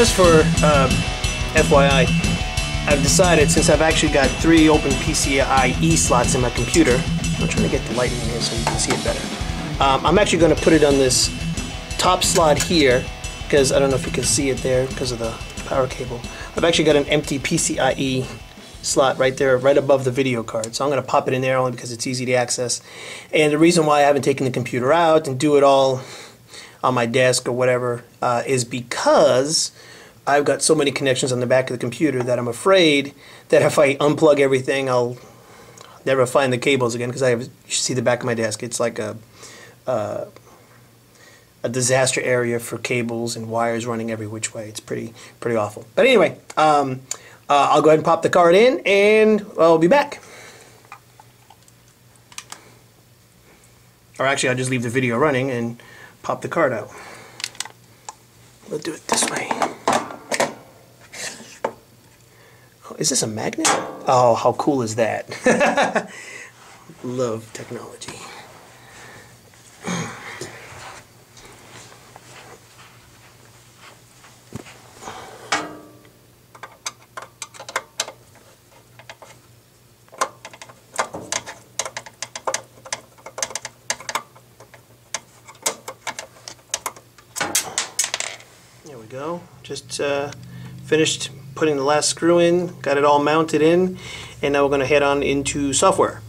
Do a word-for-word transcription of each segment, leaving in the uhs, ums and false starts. just for uh, F Y I, I've decided, since I've actually got three open P C I E slots in my computer, I'm trying to get the lighting in so you can see it better. Um, I'm actually going to put it on this top slot here, because I don't know if you can see it there because of the power cable. I've actually got an empty P C I E slot right there, right above the video card. So I'm going to pop it in there only because it's easy to access. And the reason why I haven't taken the computer out and do it all on my desk or whatever uh, is because I've got so many connections on the back of the computer that I'm afraid that if I unplug everything, I'll never find the cables again, because I have, you see the back of my desk. It's like a uh, a disaster area for cables and wires running every which way. It's pretty pretty awful. But anyway, um, uh, I'll go ahead and pop the card in, and I'll be back. Or actually, I'll just leave the video running and pop the card out. We'll do it this way. Oh, is this a magnet? Oh, how cool is that? Love technology. Go. Just uh, finished putting the last screw in, got it all mounted in, and now we're going to head on into software.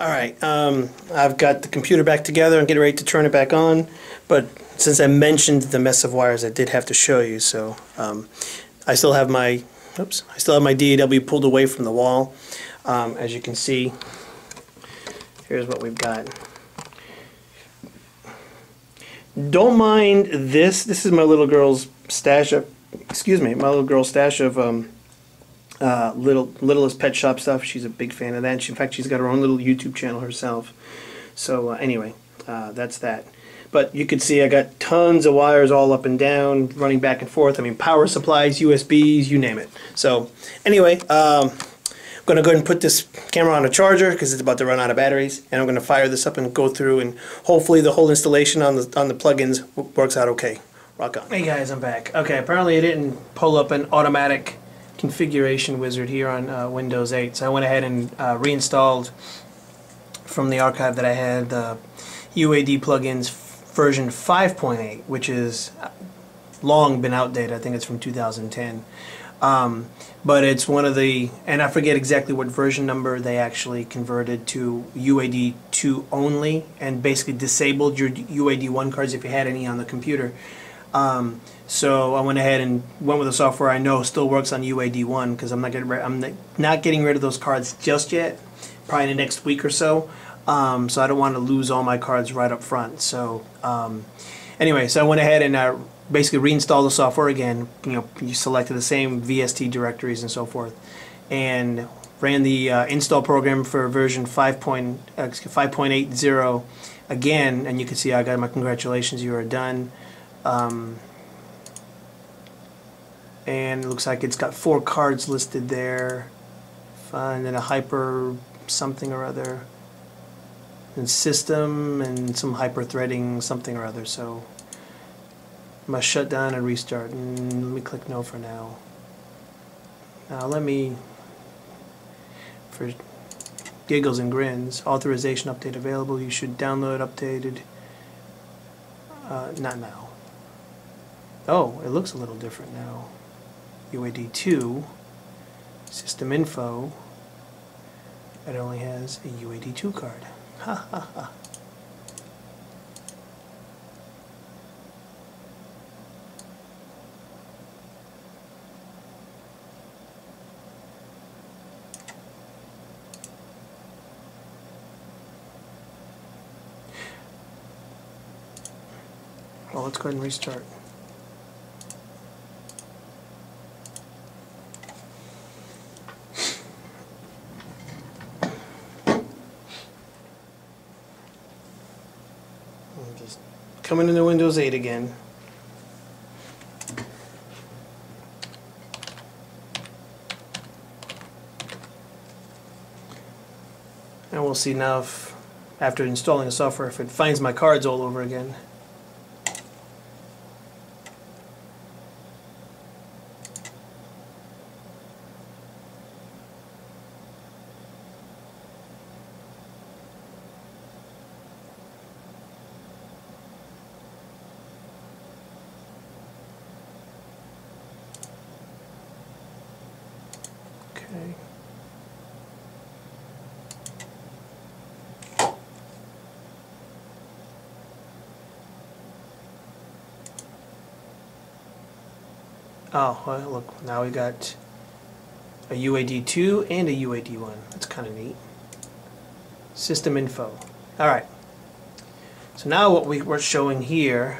Alright, um, I've got the computer back together. I'm getting ready to turn it back on, but since I mentioned the mess of wires, I did have to show you. So um, I still have my oops, I still have my D A W pulled away from the wall. Um, as you can see, here's what we've got. Don't mind this. This is my little girl's stash of, excuse me, my little girl's stash of um, uh, little Littlest Pet Shop stuff. She's a big fan of that. She, in fact, she's got her own little YouTube channel herself. So uh, anyway, uh, that's that. But you can see I got tons of wires all up and down, running back and forth. I mean, power supplies, U S Bs, you name it. So anyway, um, I'm going to go ahead and put this camera on a charger because it's about to run out of batteries, and I'm going to fire this up and go through, and hopefully the whole installation on the on the plugins works out okay. Rock on. Hey guys, I'm back. Okay, apparently I didn't pull up an automatic configuration wizard here on uh, Windows eight, so I went ahead and uh, reinstalled from the archive that I had the uh, U A D plugins version five point eight, which is long been outdated. I think it's from two thousand ten. Um, but it's one of the, and I forget exactly what version number they actually converted to U A D two only, and basically disabled your U A D one cards if you had any on the computer. Um, so I went ahead and went with the software I know still works on U A D one, because I'm not getting rid, I'm not getting rid of those cards just yet. Probably in the next week or so. Um, so I don't want to lose all my cards right up front. So um, anyway, so I went ahead and I. Uh, basically reinstall the software again. You know, you selected the same V S T directories and so forth, and ran the uh, install program for version five point eight zero again, and you can see I got my congratulations, you are done. Um, and it looks like it's got four cards listed there, and then a hyper something or other, and system, and some hyper threading something or other. So must shut down and restart. And let me click no for now. Now let me, for giggles and grins, authorization update available. You should download updated. Uh, not now. Oh, it looks a little different now. U A D two system info. It only has a U A D two card. Ha ha ha. Well, let's go ahead and restart. I'm just coming into Windows eight again. And we'll see now if, after installing the software, if it finds my cards all over again. Okay. Oh, well, look, now we got a U A D two and a U A D one. That's kind of neat. System info. Alright. So now what we were showing here,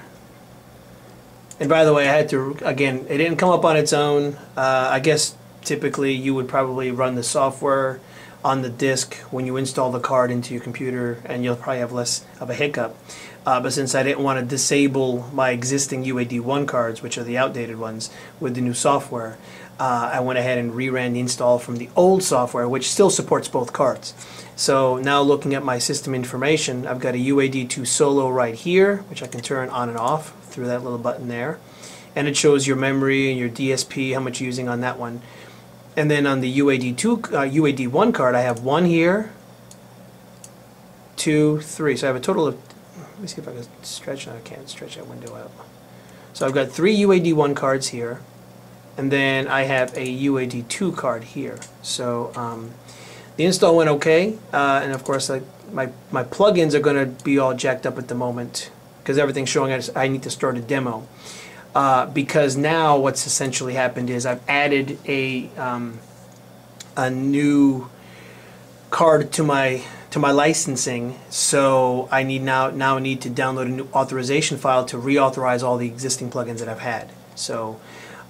and by the way, I had to, again, it didn't come up on its own. Uh, I guess typically you would probably run the software on the disk when you install the card into your computer, and you'll probably have less of a hiccup. Uh, but since I didn't want to disable my existing U A D one cards, which are the outdated ones, with the new software, uh, I went ahead and reran the install from the old software, which still supports both cards. So now looking at my system information, I've got a U A D two Solo right here, which I can turn on and off through that little button there. And it shows your memory and your D S P, how much you're using on that one. And then on the U A D two, uh, U A D one card, I have one here, two, three. So I have a total of, let me see if I can stretch. No, I can't stretch that window out. So I've got three U A D one cards here, and then I have a U A D two card here. So um, the install went okay, uh, and of course I, my, my plugins are going to be all jacked up at the moment because everything's showing us I need to start a demo. Uh, because now what's essentially happened is I've added a um, a new card to my to my licensing, so I need now now need to download a new authorization file to reauthorize all the existing plugins that I've had. So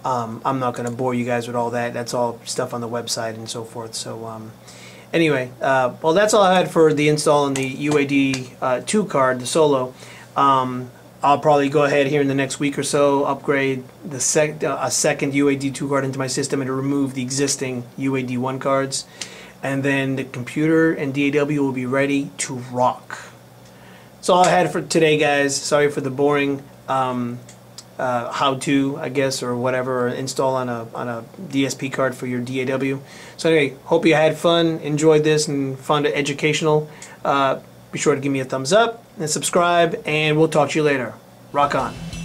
um, I'm not going to bore you guys with all that. That's all stuff on the website and so forth. So um, anyway, uh, well, that's all I had for the install on the U A D two uh, card, the Solo. Um, I'll probably go ahead here in the next week or so, upgrade the sec uh, a second U A D two card into my system and remove the existing U A D one cards. And then the computer and D A W will be ready to rock. That's all I had for today, guys. Sorry for the boring um, uh, how-to, I guess, or whatever, or install on a, on a D S P card for your D A W. So anyway, hope you had fun, enjoyed this, and found it educational. Uh, Be sure to give me a thumbs up and subscribe, and we'll talk to you later. Rock on.